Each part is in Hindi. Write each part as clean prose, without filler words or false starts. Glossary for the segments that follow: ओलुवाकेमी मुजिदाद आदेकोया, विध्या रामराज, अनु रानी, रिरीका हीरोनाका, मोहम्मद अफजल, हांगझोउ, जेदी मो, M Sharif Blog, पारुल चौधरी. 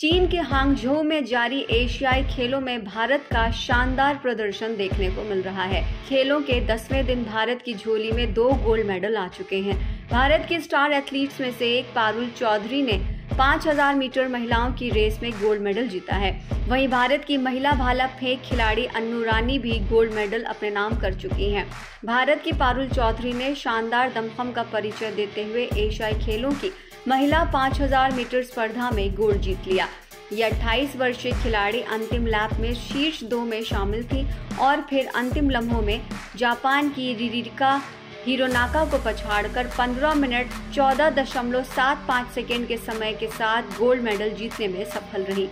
चीन के हांगझोउ में जारी एशियाई खेलों में भारत का शानदार प्रदर्शन देखने को मिल रहा है। खेलों के 10वें दिन भारत की झोली में 2 गोल्ड मेडल आ चुके हैं। भारत के स्टार एथलीट्स में से एक पारुल चौधरी ने 5000 मीटर महिलाओं की रेस में गोल्ड मेडल जीता है। वहीं भारत की महिला भाला फेंक खिलाड़ी अनु रानी भी गोल्ड मेडल अपने नाम कर चुकी हैं। भारत की पारुल चौधरी ने शानदार दमखम का परिचय देते हुए एशियाई खेलों की महिला 5000 मीटर स्पर्धा में गोल्ड जीत लिया। यह 28 वर्षीय खिलाड़ी अंतिम लैप में शीर्ष 2 में शामिल थी और फिर अंतिम लम्हों में जापान की रिरीका हीरोनाका को पछाड़कर 15 मिनट 14.75 सेकेंड के समय के साथ गोल्ड मेडल जीतने में सफल रही।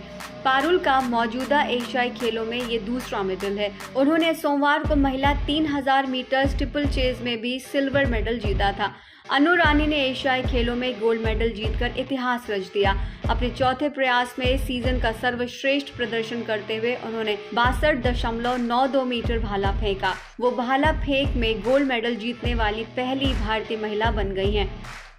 पारुल का मौजूदा एशियाई खेलों में ये दूसरा मेडल है। उन्होंने सोमवार को महिला 3000 मीटर ट्रिपल चेज में भी सिल्वर मेडल जीता था। अनु रानी ने एशियाई खेलों में गोल्ड मेडल जीतकर इतिहास रच दिया। अपने चौथे प्रयास में सीजन का सर्वश्रेष्ठ प्रदर्शन करते हुए उन्होंने 62.92 मीटर भाला फेंका। वो भाला फेंक में गोल्ड मेडल जीतने वाली पहली भारतीय महिला बन गई हैं।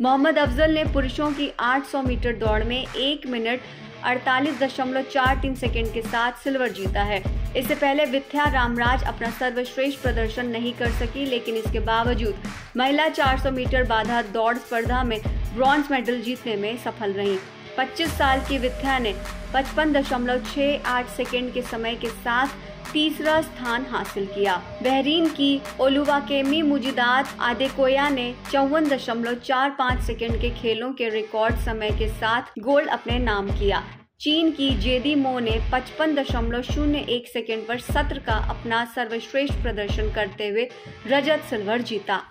मोहम्मद अफजल ने पुरुषों की 800 मीटर दौड़ में 1 मिनट 48.43 सेकेंड के साथ सिल्वर जीता है। इससे पहले विध्या रामराज अपना सर्वश्रेष्ठ प्रदर्शन नहीं कर सकी, लेकिन इसके बावजूद महिला 400 मीटर बाधा दौड़ स्पर्धा में ब्रॉन्ज मेडल जीतने में सफल रही। 25 साल की विध्या ने 55.68 सेकेंड के समय के साथ तीसरा स्थान हासिल किया। बहरीन की ओलुवाकेमी मुजिदाद आदेकोया ने 54.45 सेकेंड के खेलों के रिकॉर्ड समय के साथ गोल्ड अपने नाम किया। चीन की जेदी मो ने 55.01 सेकेंड पर सत्र का अपना सर्वश्रेष्ठ प्रदर्शन करते हुए रजत सिल्वर जीता।